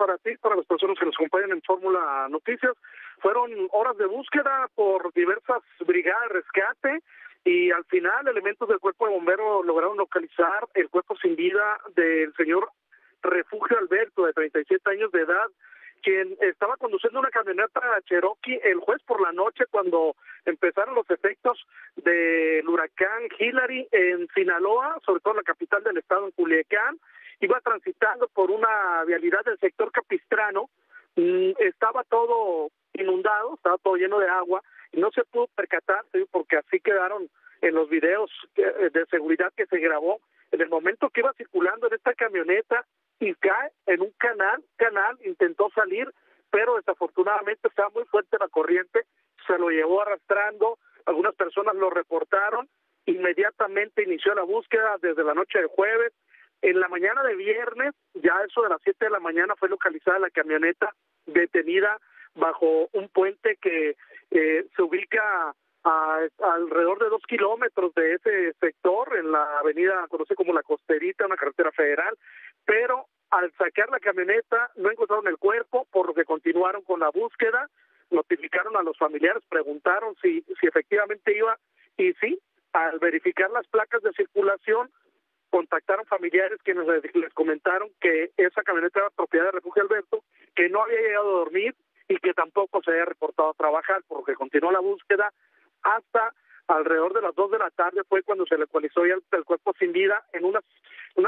para ti, para las personas que nos acompañan en Fórmula Noticias. Fueron horas de búsqueda por diversas brigadas de rescate y al final elementos del cuerpo de bomberos lograron localizar el cuerpo sin vida del señor Refugio Alberto, de 37 años de edad, quien estaba conduciendo una camioneta Cherokee el jueves por la noche cuando empezaron los efectos del huracán Hilary en Sinaloa, sobre todo en la capital del estado, en Culiacán. Iba transitando por una vialidad del sector Capistrano, estaba todo inundado, estaba todo lleno de agua y no se pudo percatar, porque así quedaron en los videos de seguridad que se grabó en el momento que iba circulando en esta camioneta y cae en un canal, intentó salir, pero desafortunadamente estaba muy fuerte la corriente, se lo llevó arrastrando, algunas personas lo reportaron, inmediatamente inició la búsqueda desde la noche del jueves. En la mañana de viernes, ya eso de las 7 de la mañana, fue localizada la camioneta detenida bajo un puente que se ubica a alrededor de 2 kilómetros de ese sector, en la avenida, conoce como La Costerita, una carretera federal, pero al sacar la camioneta no encontraron el cuerpo, por lo que continuaron con la búsqueda, notificaron a los familiares, preguntaron si efectivamente iba, y sí, al verificar las placas de circulación, contactaron familiares quienes les comentaron que esa camioneta era propiedad de Refugio Alberto, que no había llegado a dormir y que tampoco se había reportado a trabajar, por lo que continuó la búsqueda. Hasta alrededor de las 2 de la tarde fue cuando se localizó ya el cuerpo sin vida en una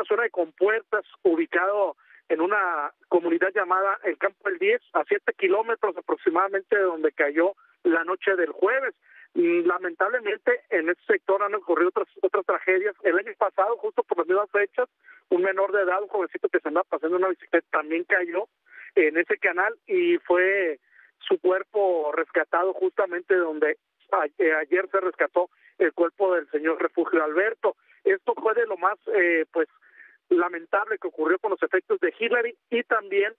zona de compuertas ubicado en una comunidad llamada El Campo del 10, a 7 kilómetros aproximadamente de donde cayó la noche del jueves. Lamentablemente en este sector han ocurrido otras tragedias. El año pasado, justo por las mismas fechas, un menor de edad, un jovencito que se andaba pasando en una bicicleta, también cayó en ese canal y fue su cuerpo rescatado justamente donde ayer se rescató el cuerpo del señor Refugio Alberto. Esto fue de lo más lamentable que ocurrió con los efectos de Hilary y también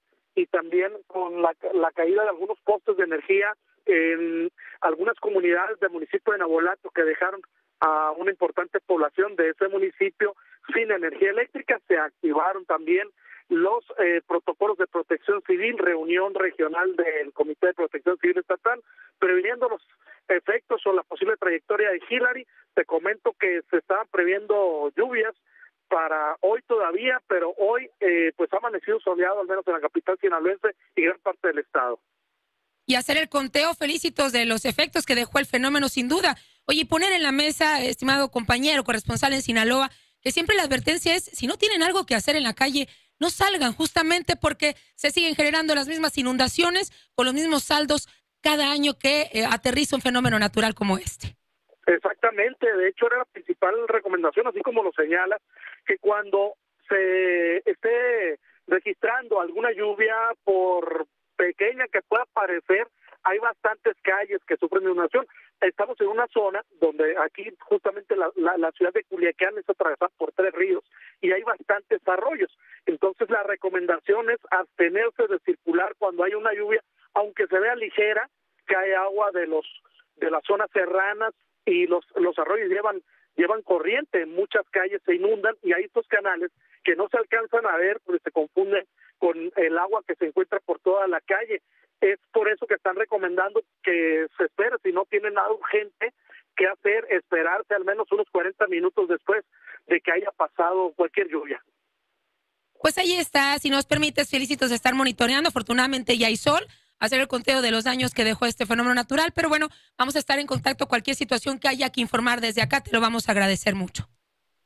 con la caída de algunos postes de energía en algunas comunidades del municipio de Navolato, que dejaron a una importante población de ese municipio sin energía eléctrica. Se activaron también los protocolos de protección civil, reunión regional del Comité de Protección Civil Estatal, previniendo los efectos o la posible trayectoria de Hilary. Te comento que se estaban previendo lluvias para hoy todavía, pero hoy ha amanecido soleado, al menos en la capital sinaloense y gran parte del estado. Y hacer el conteo felicitos de los efectos que dejó el fenómeno, sin duda. Oye, poner en la mesa, estimado compañero corresponsal en Sinaloa, que siempre la advertencia es, si no tienen algo que hacer en la calle, no salgan, justamente porque se siguen generando las mismas inundaciones con los mismos saldos cada año que aterriza un fenómeno natural como este. Exactamente, de hecho era la principal recomendación, así como lo señala, que cuando se esté registrando alguna lluvia, por pequeña que pueda parecer, hay bastantes calles que sufren inundación. Estamos en una zona donde aquí justamente la ciudad de Culiacán es atravesada por 3 ríos y hay bastantes arroyos. Entonces la recomendación es abstenerse de circular cuando hay una lluvia, aunque se vea ligera, cae agua de las zonas serranas y los arroyos llevan corriente, muchas calles se inundan y hay estos canales que no se alcanzan a ver porque se confunden con el agua que se encuentra por toda la calle. Es por eso que están recomendando que se espere, si no tiene nada urgente que hacer, esperarse al menos unos 40 minutos después de que haya pasado cualquier lluvia. Pues ahí está, si nos permites, felicitos de estar monitoreando, afortunadamente ya hay sol, hacer el conteo de los daños que dejó este fenómeno natural, pero bueno, vamos a estar en contacto, cualquier situación que haya que informar desde acá, te lo vamos a agradecer mucho.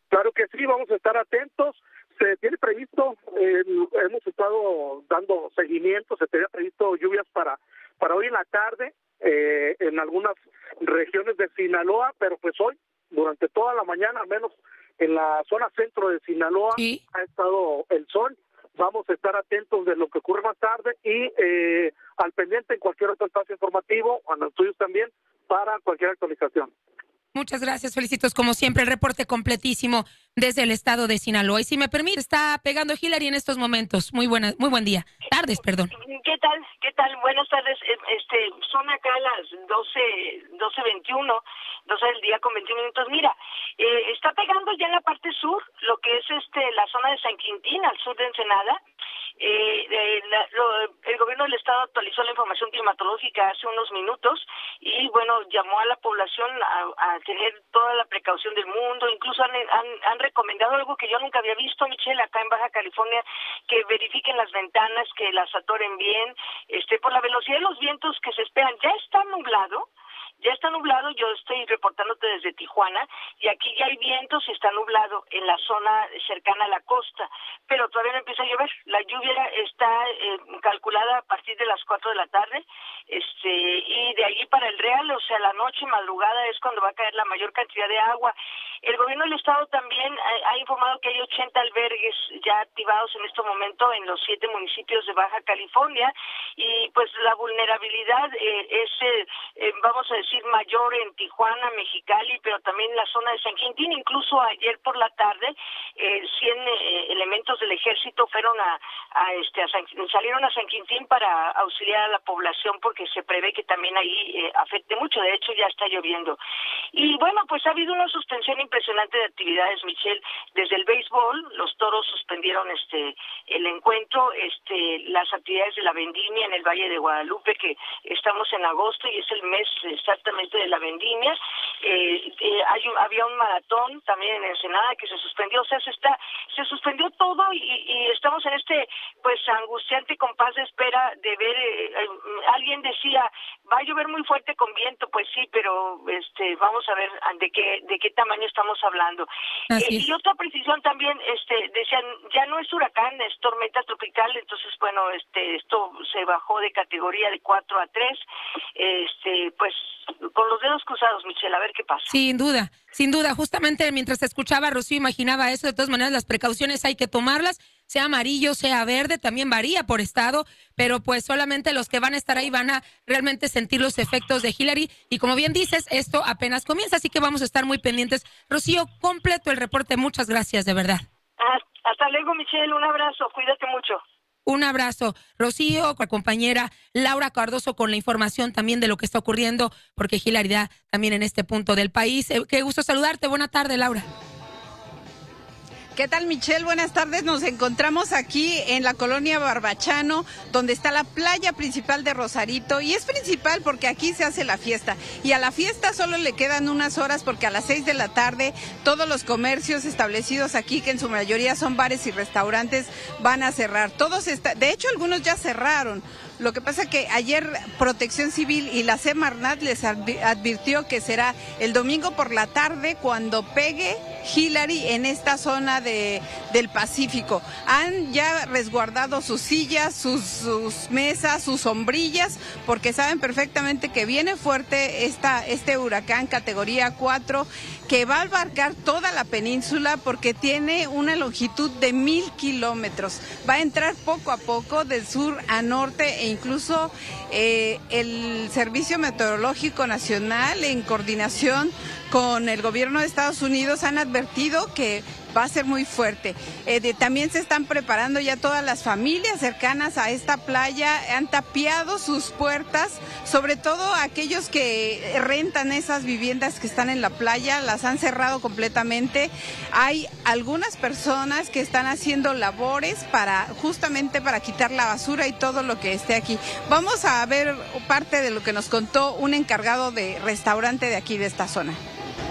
Claro que sí, vamos a estar atentos. Se tiene previsto, hemos estado dando seguimiento, se tenía previsto lluvias para hoy en la tarde en algunas regiones de Sinaloa, pero pues hoy, durante toda la mañana, al menos en la zona centro de Sinaloa, ¿sí? Ha estado el sol. Vamos a estar atentos de lo que ocurre más tarde y al pendiente en cualquier otro espacio informativo, a los tuyos también, para cualquier actualización. Muchas gracias, felicitos como siempre, el reporte completísimo desde el estado de Sinaloa. Y si me permite, está pegando Hilary en estos momentos. Muy buen día. Tardes, perdón. ¿Qué tal? Buenas tardes. Son acá las 12:21, 12 del día con 21 minutos. Mira, está pegando ya en la parte sur, lo que es la zona de San Quintín, al sur de Ensenada. el Estado actualizó la información climatológica hace unos minutos y, bueno, llamó a la población a tener toda la precaución del mundo. Incluso han recomendado algo que yo nunca había visto, Michelle, acá en Baja California, que verifiquen las ventanas, que las atoren bien, por la velocidad de los vientos que se esperan. Ya está nublado, yo estoy reportándote desde Tijuana, y aquí ya hay vientos y está nublado en la zona cercana a la costa, pero todavía no empieza a llover. La lluvia está calculada a partir de las 4 de la tarde, y de allí para el Real, o sea, la noche y madrugada es cuando va a caer la mayor cantidad de agua. El gobierno del estado también ha informado que hay 80 albergues ya activados en este momento en los 7 municipios de Baja California, y pues la vulnerabilidad es vamos a decir, mayor en Tijuana, Mexicali, pero también en la zona de San Quintín. Incluso ayer por la tarde, 100 elementos del ejército fueron salieron a San Quintín para auxiliar a la población, porque se prevé que también ahí afecte mucho. De hecho, ya está lloviendo. Y bueno, pues ha habido una suspensión impresionante de actividades, Michelle. Desde el béisbol, los Toros suspendieron el encuentro, las actividades de la vendimia en el Valle de Guadalupe, que estamos en agosto y es el mes exactamente de la vendimia. Había un maratón también en Ensenada que se suspendió. O sea, se suspendió todo y estamos en pues angustiante compás de espera de ver. Alguien decía, va a llover muy fuerte con viento. Pues sí, pero vamos a ver de qué tamaño estamos hablando. Y otra precisión también, decían, ya no es huracán, es tormenta tropical. Entonces, bueno, esto se bajó de categoría de 4 a 3. Pues con los dedos cruzados, Michelle, a ver qué pasa. Sin duda, justamente mientras te escuchaba, Rocío, imaginaba eso. De todas maneras, las precauciones hay que tomarlas, sea amarillo, sea verde, también varía por estado, pero pues solamente los que van a estar ahí van a realmente sentir los efectos de Hilary, y como bien dices, esto apenas comienza, así que vamos a estar muy pendientes. Rocío, completo el reporte, muchas gracias, de verdad. Hasta luego, Michelle, un abrazo, cuídate mucho. Un abrazo, Rocío, con la compañera Laura Cardoso con la información también de lo que está ocurriendo, porque Hilary da también en este punto del país. Qué gusto saludarte, buena tarde, Laura. ¿Qué tal, Michelle? Buenas tardes, nos encontramos aquí en la colonia Barbachano, donde está la playa principal de Rosarito, y es principal porque aquí se hace la fiesta, y a la fiesta solo le quedan unas horas porque a las 6 de la tarde todos los comercios establecidos aquí, que en su mayoría son bares y restaurantes, van a cerrar. De hecho, algunos ya cerraron. Lo que pasa que ayer Protección Civil y la Semarnat les advirtió que será el domingo por la tarde cuando pegue Hilary en esta zona del Pacífico. Han ya resguardado sus sillas, sus mesas, sus sombrillas, porque saben perfectamente que viene fuerte este huracán categoría 4, que va a abarcar toda la península porque tiene una longitud de 1,000 kilómetros. Va a entrar poco a poco del sur a norte, e incluso el Servicio Meteorológico Nacional, en coordinación con el gobierno de Estados Unidos, han advertido que va a ser muy fuerte. También se están preparando ya todas las familias cercanas a esta playa, han tapiado sus puertas, sobre todo aquellos que rentan esas viviendas que están en la playa, las han cerrado completamente. Hay algunas personas que están haciendo labores para quitar la basura y todo lo que esté aquí. Vamos a ver parte de lo que nos contó un encargado de restaurante de aquí, de esta zona.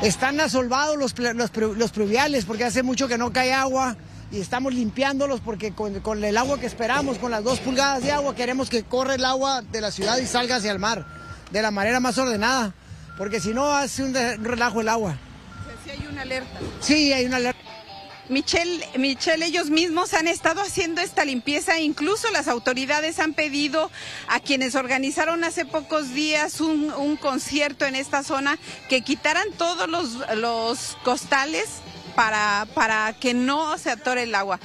Están asolvados los pluviales porque hace mucho que no cae agua, y estamos limpiándolos porque con el agua que esperamos, con las 2 pulgadas de agua, queremos que corra el agua de la ciudad y salga hacia el mar de la manera más ordenada, porque si no hace un relajo el agua. Sí, hay una alerta. Sí, hay una alerta. Michelle, ellos mismos han estado haciendo esta limpieza, incluso las autoridades han pedido a quienes organizaron hace pocos días un concierto en esta zona que quitaran todos los costales para que no se atore el agua.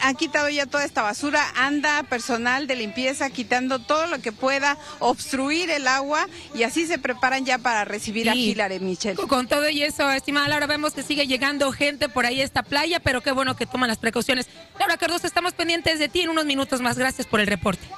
Han quitado ya toda esta basura, anda personal de limpieza quitando todo lo que pueda obstruir el agua, y así se preparan ya para recibir a Hilary, Michelle. Con todo y eso, estimada Laura, vemos que sigue llegando gente por ahí a esta playa, pero qué bueno que toman las precauciones. Laura Cardoso, estamos pendientes de ti en unos minutos más. Gracias por el reporte.